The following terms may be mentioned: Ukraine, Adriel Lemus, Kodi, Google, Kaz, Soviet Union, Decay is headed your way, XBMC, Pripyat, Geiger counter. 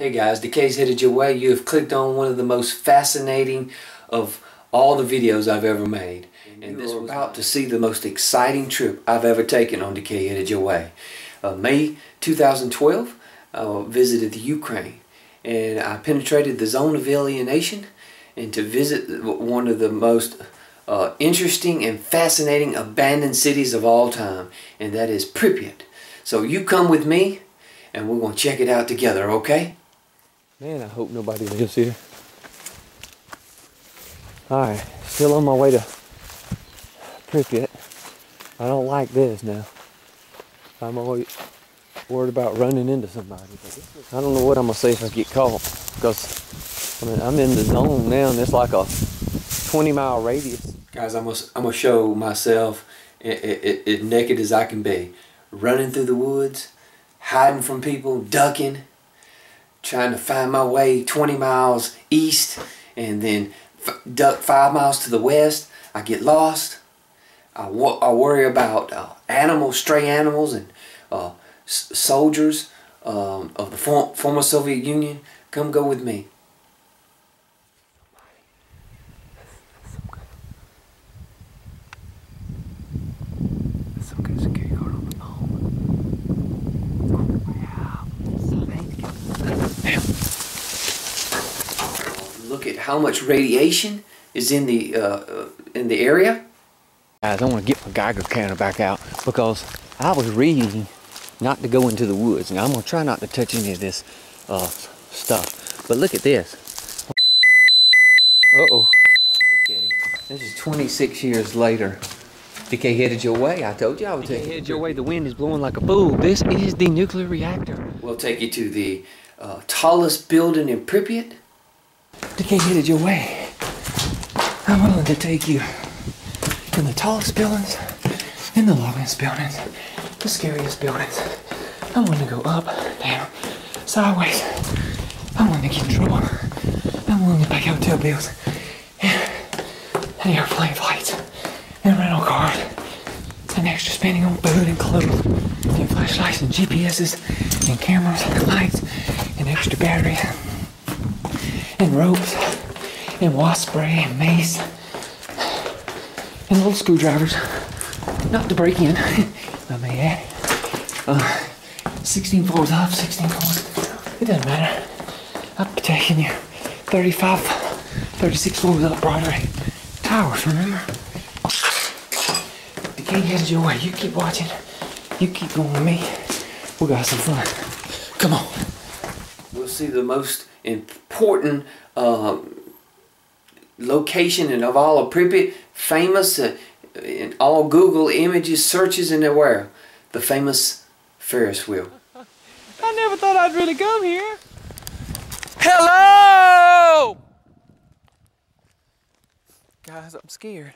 Hey guys, Decay's headed your way. You have clicked on one of the most fascinating of all the videos I've ever made. And this was about to see the most exciting trip I've ever taken on Decay Headed Your Way. May 2012, I visited the Ukraine, and I penetrated the zone of alienation and to visit one of the most interesting and fascinating abandoned cities of all time, and that is Pripyat. So you come with me and we're going to check it out together, okay? Man, I hope nobody lives here. Alright, still on my way to Pripyat. I don't like this now. I'm always worried about running into somebody. I don't know what I'm going to say if I get caught. Because, I mean, I'm in the zone now and it's like a 20-mile radius. Guys, I'm gonna show myself as naked as I can be. Running through the woods, hiding from people, ducking. Trying to find my way 20 miles east and then duck 5 miles to the west. I get lost. I worry about stray animals and soldiers of the former Soviet Union. Come go with me. Look at how much radiation is in the area. I don't want to get my Geiger counter back out because I was reading not to go into the woods, and I'm gonna try not to touch any of this stuff. But look at this. Uh-oh. This is 26 years later. Decay headed your way. I told you I would take you. Decay headed your way. The wind is blowing like a fool. This is the nuclear reactor. We'll take you to the tallest building in Pripyat. Decay headed your way. I'm willing to take you in the tallest buildings, in the longest buildings, the scariest buildings. I'm willing to go up, down, sideways. I'm willing to get in trouble. I'm willing to pay hotel bills and airplane flights and rental cars and extra spending on food and clothes and flashlights and GPSs and cameras and lights and extra batteries. And ropes, and wasp spray, and mace, and little screwdrivers, not to break in, I may add. 16 floors up, 16 floors, it doesn't matter. I'm taking you 35, 36 floors up Broadway. Towers, remember? The Decay headed your way, you keep watching, you keep going with me. We got some fun, come on. We'll see the most important location in of all of Pripyat, famous in all Google images, searches, and everywhere. The famous Ferris wheel. I never thought I'd really come here. Hello! Guys, I'm scared.